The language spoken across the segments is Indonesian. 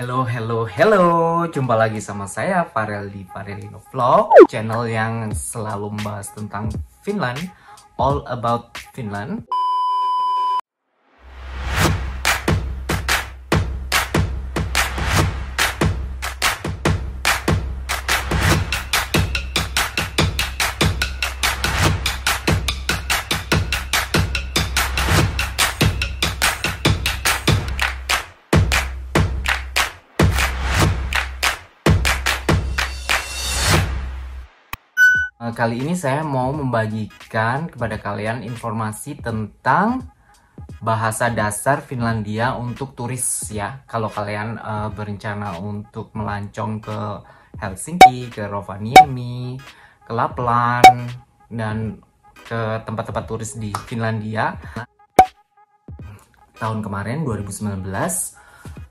Hello, hello, hello. Jumpa lagi sama saya Farrell di Farrellino Vlog, channel yang selalu membahas tentang Finland, all about Finland. Kali ini saya mau membagikan kepada kalian informasi tentang bahasa dasar Finlandia untuk turis ya. Kalau kalian berencana untuk melancong ke Helsinki, ke Rovaniemi, ke Lapland, dan ke tempat-tempat turis di Finlandia. Tahun kemarin 2019,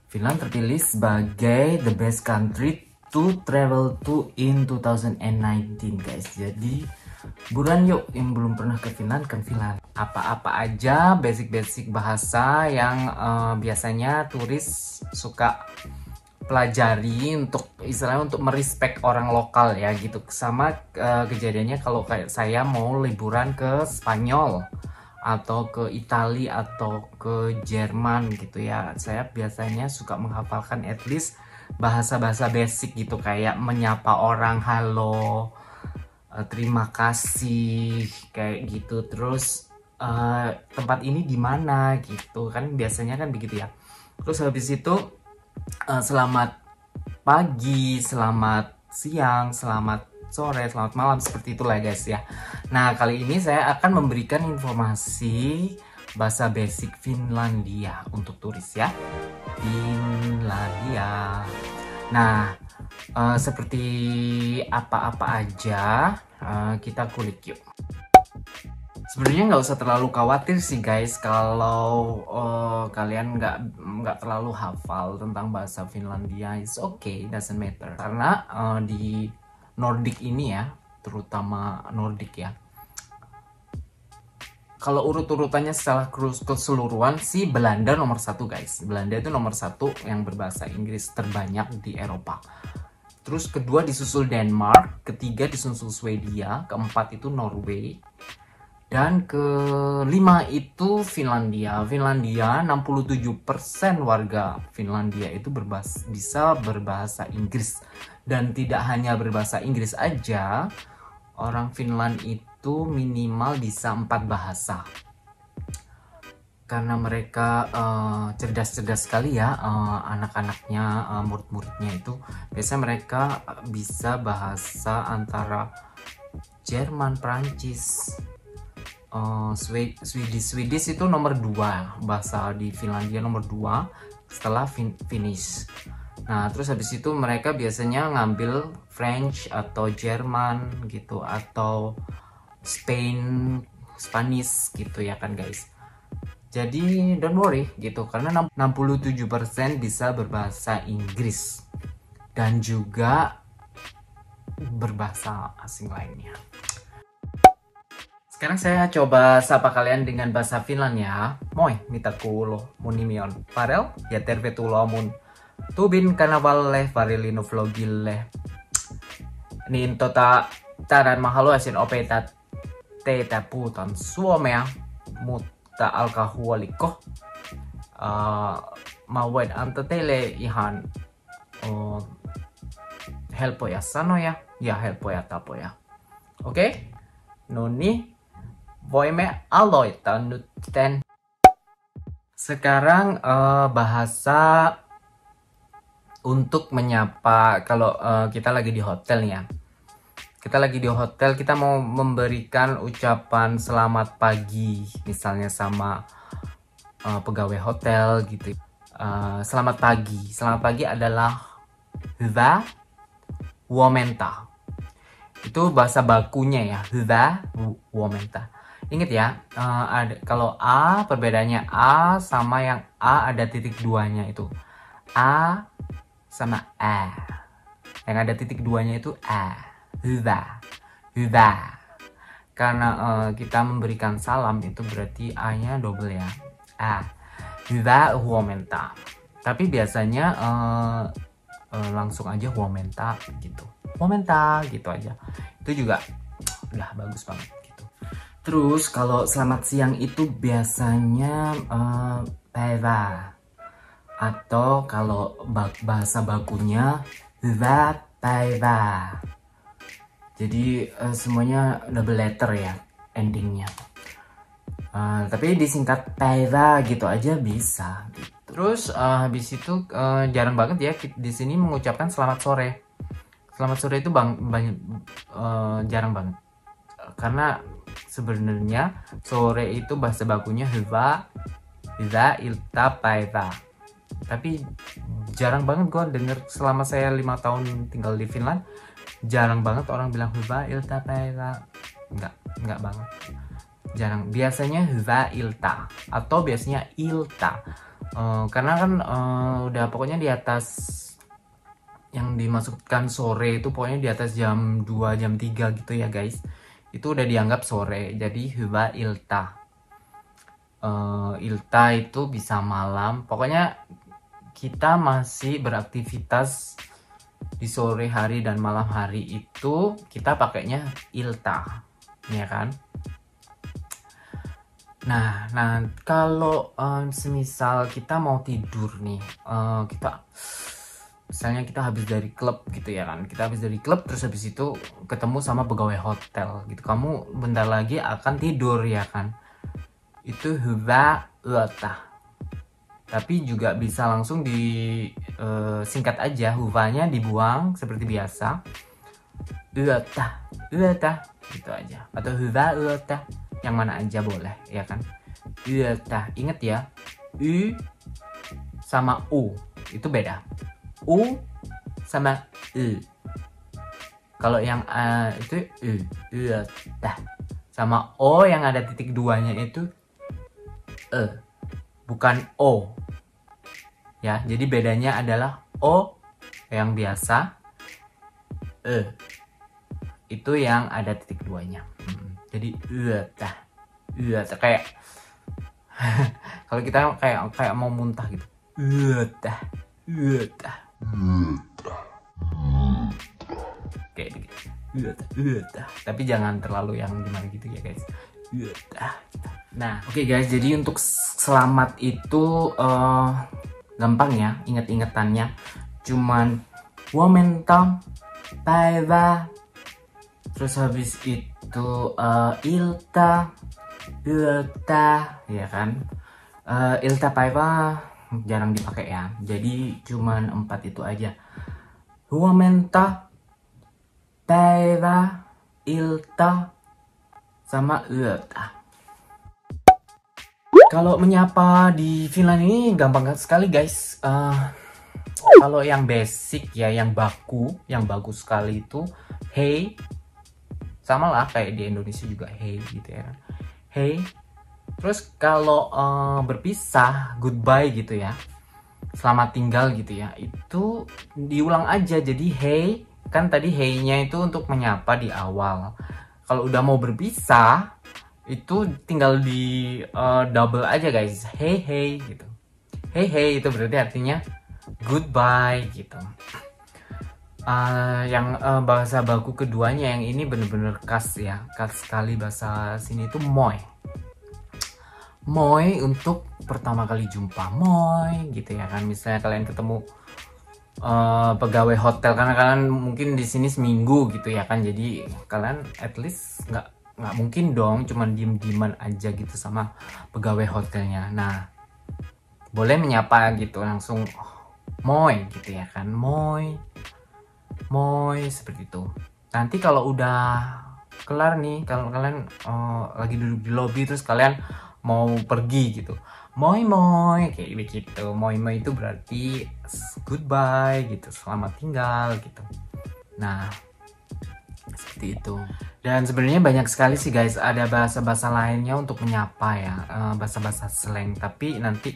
Finland terpilih sebagai the best country to travel to in 2019 guys. Jadi buruan yuk yang belum pernah ke Finland, ke Finland. Apa-apa aja basic-basic bahasa yang biasanya turis suka pelajari untuk istilahnya untuk merespek orang lokal ya gitu. Sama kejadiannya kalau kayak saya mau liburan ke Spanyol atau ke Itali atau ke Jerman gitu ya. Saya biasanya suka menghafalkan at least bahasa-bahasa basic gitu, kayak menyapa orang halo, terima kasih, kayak gitu. Terus tempat ini di mana gitu kan, biasanya kan begitu ya. Terus habis itu selamat pagi, selamat siang, selamat sore, selamat malam, seperti itulah guys ya. Nah kali ini saya akan memberikan informasi bahasa basic Finlandia untuk turis ya, Finlandia. Nah seperti apa-apa aja kita kulik yuk. Sebenarnya nggak usah terlalu khawatir sih guys kalau kalian nggak terlalu hafal tentang bahasa Finlandia. It's okay, doesn't matter, karena di Nordic ini ya, terutama Nordic ya, kalau urut-urutannya secara keseluruhan sih Belanda nomor satu guys. Belanda itu nomor satu yang berbahasa Inggris terbanyak di Eropa. Terus kedua disusul Denmark, ketiga disusul Swedia, keempat itu Norway, dan kelima itu Finlandia. Finlandia 67% warga Finlandia itu bisa berbahasa Inggris. Dan tidak hanya berbahasa Inggris aja, orang Finland itu minimal bisa 4 bahasa. Karena mereka cerdas-cerdas sekali ya, anak-anaknya, murid-muridnya itu. Biasanya mereka bisa bahasa antara Jerman, Prancis, Swedish itu nomor 2. Bahasa di Finlandia nomor 2 setelah Finnish. Nah terus habis itu mereka biasanya ngambil French atau Jerman gitu, atau Spanish gitu ya kan guys. Jadi don't worry gitu, karena 67% bisa berbahasa Inggris dan juga berbahasa asing lainnya. Sekarang saya coba sapa kalian dengan bahasa Finland ya. Moi, mitä kuuluu, mun nimi on Farrell ja tervetuloa mun Tubin kanavalle, Farrellino Vlogille. Niin tänään mä haluaisin opettaa teitä puhutaan suomea, mutta alkaa huolikko. Mä voin antaa teille ihan helpoja sanoja ja helpoja tapoja. Okei? Okay? No niin, voimme aloittaa nytten. Sekarang bahasa untuk menyapa kalau kita lagi di hotel ya. Kita lagi di hotel, kita mau memberikan ucapan selamat pagi misalnya sama pegawai hotel gitu. Selamat pagi. Selamat pagi adalah hyvää huomenta. Itu bahasa bakunya ya, hyvää huomenta. Ingat ya, kalau A perbedaannya A sama yang A ada titik duanya itu. A sama A, yang ada titik duanya itu A, hyvää, hyvää. Karena kita memberikan salam itu berarti A nya double ya, A, hyvää huomenta. Tapi biasanya langsung aja huomenta gitu. Huomenta gitu aja. Itu juga udah bagus banget gitu. Terus kalau selamat siang itu biasanya Päivää. Atau kalau bahasa bakunya hyvää päivää. Jadi semuanya double letter ya endingnya. Tapi disingkat Päivää gitu aja bisa. Gitu. Terus habis itu jarang banget ya di sini mengucapkan selamat sore. Selamat sore itu jarang banget. Karena sebenarnya sore itu bahasa bakunya hyvää iltaa päivää. Tapi jarang banget gue denger selama saya 5 tahun tinggal di Finland. Jarang banget orang bilang hyvää iltaa päivää. Enggak banget. Jarang. Biasanya hyvää iltaa atau biasanya ilta. Karena kan udah pokoknya di atas yang dimasukkan sore itu pokoknya di atas jam 2, jam 3 gitu ya guys. Itu udah dianggap sore. Jadi hyvää iltaa. Ilta itu bisa malam. Pokoknya kita masih beraktivitas di sore hari dan malam hari itu kita pakainya ilta, ya kan? Nah kalau semisal kita mau tidur nih, kita misalnya kita habis dari klub gitu ya kan? Kita habis dari klub terus habis itu ketemu sama pegawai hotel gitu. Kamu bentar lagi akan tidur ya kan? Itu hyvää iltaa. Tapi juga bisa langsung disingkat aja, hyväänya dibuang seperti biasa. Iltaa gitu aja. Atau hyvää iltaa, yang mana aja boleh, ya kan? Iltaa. Ingat ya, y sama u itu beda. U sama y. Kalau yang a itu y, iltaa. Sama o yang ada titik duanya itu bukan o ya, jadi bedanya adalah o yang biasa, itu yang ada titik duanya. Jadi kayak kalau kita kayak mau muntah gitu, kayak gitu. Tapi jangan terlalu yang gimana gitu ya guys. Nah, oke guys, jadi untuk selamat itu gampang ya inget-ingetannya. Cuman huomenta, päivää, terus habis itu ilta, ya kan? Ilta päivää jarang dipakai ya. Jadi cuman 4 itu aja. Huomenta, päivää, ilta, sama ilta. Kalau menyapa di Finland ini gampang sekali guys. Kalau yang basic ya, yang baku, yang bagus sekali itu hey. Sama lah kayak di Indonesia juga hey gitu ya. Hey. Terus kalau berpisah, goodbye gitu ya. Selamat tinggal gitu ya. Itu diulang aja jadi hey. Kan tadi hey-nya itu untuk menyapa di awal. Kalau udah mau berpisah, itu tinggal di double aja guys, hey hey gitu. Hey hey itu berarti artinya goodbye gitu. Yang bahasa baku keduanya yang ini bener-bener khas ya, khas sekali bahasa sini itu moi. Moi untuk pertama kali jumpa, moi gitu ya kan. Misalnya kalian ketemu pegawai hotel, karena kalian mungkin di sini seminggu gitu ya kan. Jadi kalian at least nggak mungkin dong cuman diem-dieman aja gitu sama pegawai hotelnya. Nah, boleh menyapa gitu langsung moi gitu ya kan. Moi, moi seperti itu. Nanti kalau udah kelar nih, kalau kalian lagi duduk di lobi terus kalian mau pergi gitu, moi moi kayak begitu. Moi moi itu berarti goodbye gitu, selamat tinggal gitu. Nah, seperti itu. Dan sebenarnya banyak sekali sih guys, ada bahasa-bahasa lainnya untuk menyapa ya, bahasa-bahasa slang. Tapi nanti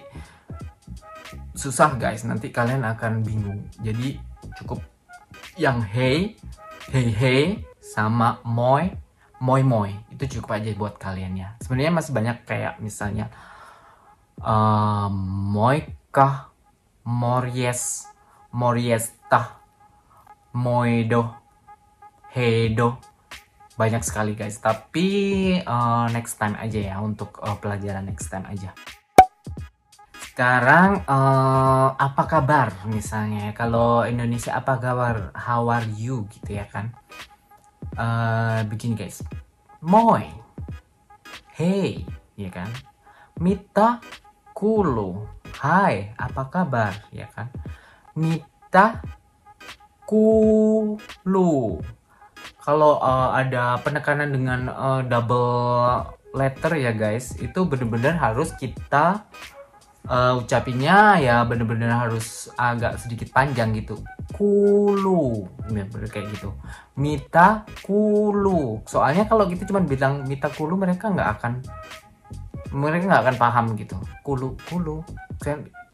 susah guys, nanti kalian akan bingung. Jadi cukup yang hey, hey hey, sama moi, moi moi. Itu cukup aja buat kalian ya. Sebenarnya masih banyak kayak misalnya moikah, Morjes, morjesta, moido, heido. Banyak sekali guys, tapi next time aja ya, untuk pelajaran next time aja. Sekarang apa kabar misalnya, kalau Indonesia apa kabar, how are you gitu ya kan. Begini guys, moi, hey ya kan, mitä kuuluu, hai apa kabar ya kan, mitä kuuluu. Kalau ada penekanan dengan double letter ya guys, itu bener-bener harus kita ucapinnya ya, bener-bener harus agak sedikit panjang gitu. Kulu, bener-bener kayak gitu. Mitä kuuluu. Soalnya kalau kita cuma bilang mitä kuuluu, mereka nggak akan paham gitu. Kulu, kulu.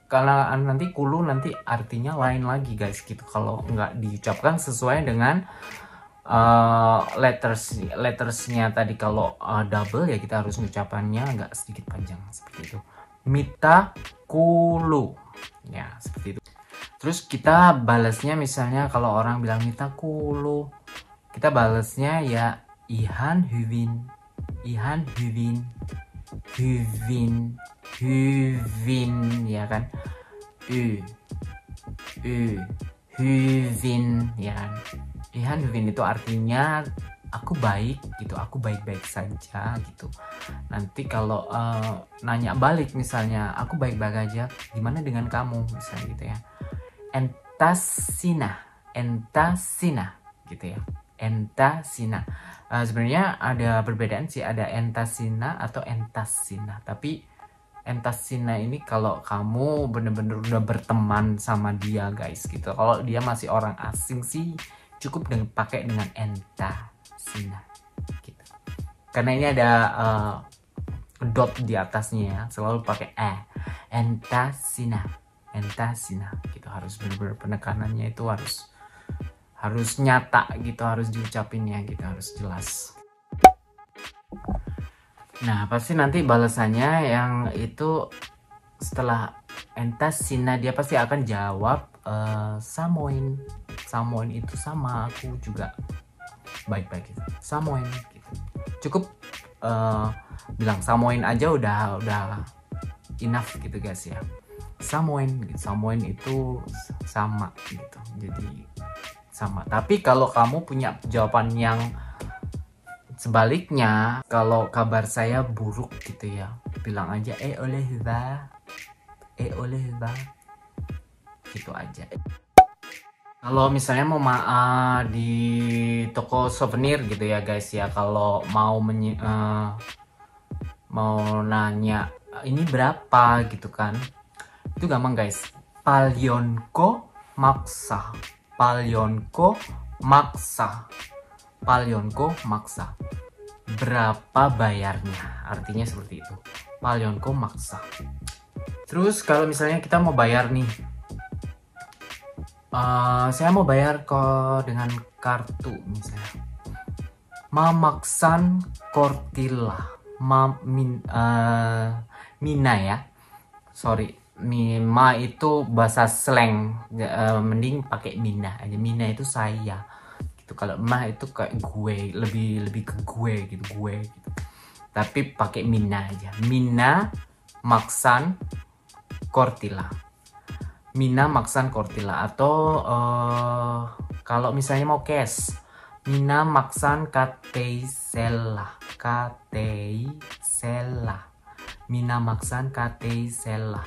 Karena nanti kulu nanti artinya lain lagi guys gitu. Kalau nggak diucapkan sesuai dengan lettersnya tadi. Kalau double ya kita harus mengucapannya agak sedikit panjang seperti itu. Mitä kuuluu ya seperti itu. Terus kita balasnya misalnya kalau orang bilang mitä kuuluu, kita balasnya ya ihan hyvin ya kan, hyvin ya kan. Ihan hyvin itu artinya aku baik gitu, aku baik-baik saja gitu. Nanti kalau nanya balik misalnya aku baik-baik aja, gimana dengan kamu misalnya gitu ya. Entä sinä gitu ya. Entä sinä. Sebenarnya ada perbedaan sih, ada entä sinä atau entä sinä. Tapi entä sinä ini kalau kamu bener-bener udah berteman sama dia guys gitu. Kalau dia masih orang asing sih cukup dengan pakai dengan entä sinä gitu. Karena ini ada dot di atasnya ya, selalu pakai e. Entä sinä gitu, harus benar-benar penekanannya itu harus nyata gitu, harus diucapinnya gitu, harus jelas. Nah, pasti nanti balasannya yang itu setelah entä sinä dia pasti akan jawab samoin. Samoin itu sama, aku juga baik-baik gitu. Samoin gitu. Cukup bilang samoin aja udah enough gitu guys ya. Samoin gitu. Samoin itu sama gitu. Jadi sama. Tapi kalau kamu punya jawaban yang sebaliknya, kalau kabar saya buruk gitu ya, bilang aja ole hyvä. Ole hyvä. Gitu aja. Kalau misalnya mau di toko souvenir gitu ya guys ya, kalau mau nanya ini berapa gitu kan, itu gampang guys. Paljonko maksaa. Paljonko maksaa. Paljonko maksaa. Berapa bayarnya, artinya seperti itu. Paljonko maksaa. Terus kalau misalnya kita mau bayar nih, saya mau bayar kok dengan kartu misalnya. Mamaksan kortilla. Mina ya. Sorry, ma itu bahasa slang. Mending pakai mina aja. Mina itu saya. Gitu. Kalau ma itu kayak gue, lebih ke gue gitu, gue gitu. Tapi pakai mina aja. Mina maksan kortilla. Mina maksan kortilla. Atau kalau misalnya mau cash, mina maksan kateisella. Kateisella. Mina maksan kateisella.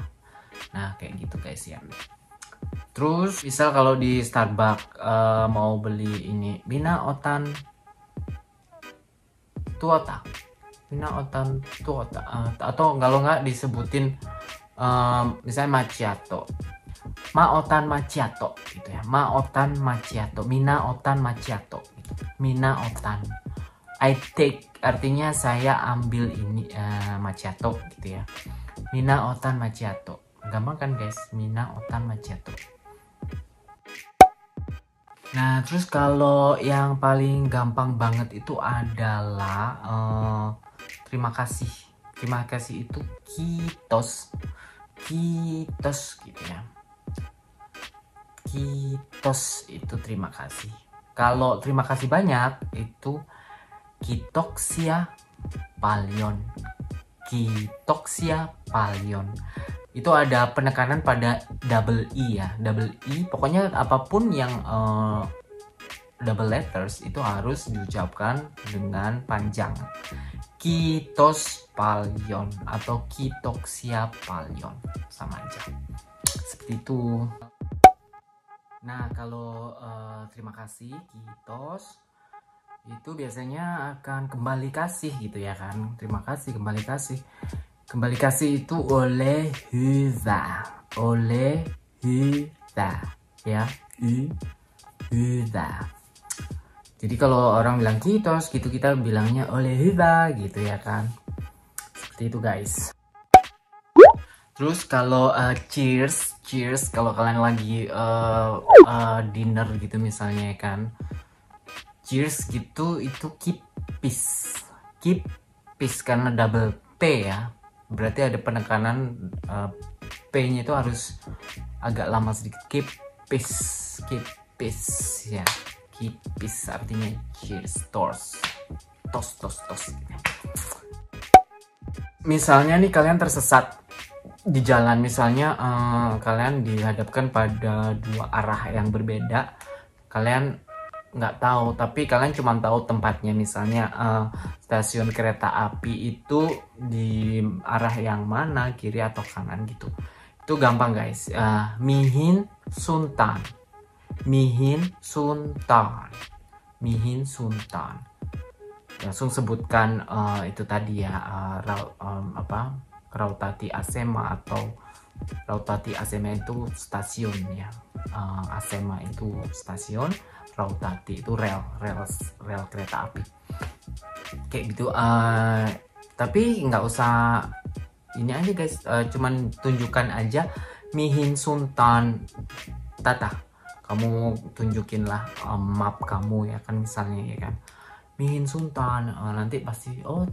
Nah kayak gitu guys ya. Terus misal kalau di Starbucks mau beli ini, mina otan tuota. Mina otan tuota. Atau kalau nggak disebutin misalnya macchiato. Ma otan macchiato gitu ya. Ma otan macchiato. Mina otan macchiato gitu. Mina otan. I take artinya saya ambil ini macchiato gitu ya. Mina otan macchiato. Gampang kan guys? Mina otan macchiato. Nah, terus kalau yang paling gampang banget itu adalah terima kasih. Terima kasih itu kiitos. Kiitos gitu ya. kiitos itu terima kasih. Kalau terima kasih banyak itu kiitoksia paljon. Kiitoksia paljon. Itu ada penekanan pada double i ya, double i. Pokoknya apapun yang double letters itu harus diucapkan dengan panjang. Kiitos paljon atau kiitoksia paljon sama aja. Seperti itu. Nah, kalau terima kasih kiitos itu biasanya akan kembali kasih gitu ya kan. Terima kasih kembali kasih. Kembali kasih itu ole hyvä. Ole hyvä ya. Hyvä. Jadi kalau orang bilang kiitos gitu kita bilangnya ole hyvä gitu ya kan. Seperti itu guys. Terus kalau cheers kalau kalian lagi dinner gitu misalnya kan. Cheers gitu itu kippis. Kippis karena double P ya. Berarti ada penekanan P-nya itu harus agak lama sedikit. Kippis. Kippis ya. Kippis artinya cheers, tos. Misalnya nih kalian tersesat di jalan, misalnya kalian dihadapkan pada dua arah yang berbeda, kalian nggak tahu, tapi kalian cuma tahu tempatnya, misalnya stasiun kereta api itu di arah yang mana, kiri atau kanan gitu. Itu gampang guys, mihin suuntaan. Mihin suuntaan, mihin suuntaan. Langsung sebutkan itu tadi ya, Rautatieasema atau Rautatieasema itu stasiun ya, asema itu stasiun, rautati itu rel kereta api. Kayak gitu. Tapi nggak usah ini aja guys, cuman tunjukkan aja mihin suuntaan tata. Kamu tunjukinlah map kamu ya kan misalnya ya kan mihin suuntaan, nanti pasti oh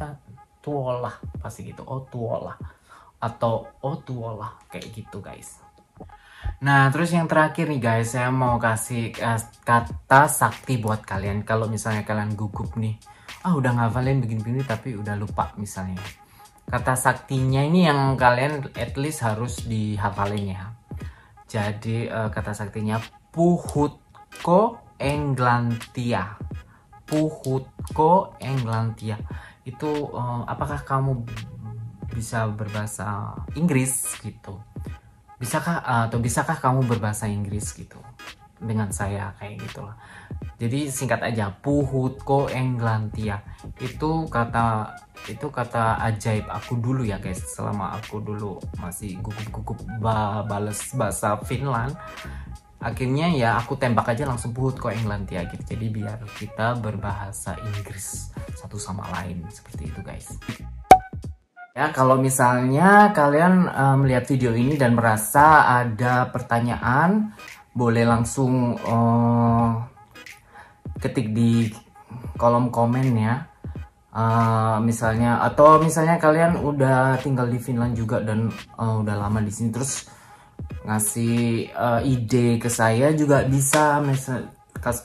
tuolla pasti gitu, oh tuolla atau oh tuolla kayak gitu guys. Nah terus yang terakhir nih guys, saya mau kasih kata sakti buat kalian kalau misalnya kalian gugup nih, ah udah ngafalin begini-begini tapi udah lupa misalnya. Kata saktinya ini yang kalian at least harus dihafalin ya. Jadi kata saktinya Puhutko Englantia. Puhutko Englantia. Itu apakah kamu bisa berbahasa Inggris gitu? Bisakah kamu berbahasa Inggris gitu? Dengan saya kayak gitulah. Jadi singkat aja Puhutko Englantia. Itu kata ajaib aku dulu ya guys. Selama aku dulu masih gugup-gugup bales bahasa Finland. Akhirnya ya aku tembak aja langsung Puhutko Englantia gitu. Jadi biar kita berbahasa Inggris satu sama lain seperti itu guys. Ya kalau misalnya kalian melihat video ini dan merasa ada pertanyaan, boleh langsung ketik di kolom komen ya. Misalnya atau misalnya kalian udah tinggal di Finland juga dan udah lama di sini terus ngasih ide ke saya juga bisa,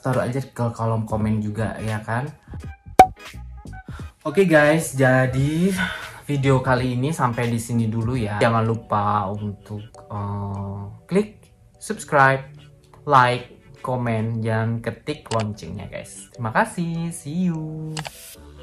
taruh aja ke kolom komen juga ya kan. Oke guys, jadi video kali ini sampai di sini dulu ya. Jangan lupa untuk klik subscribe, like, komen, dan ketik loncengnya guys. Terima kasih, see you.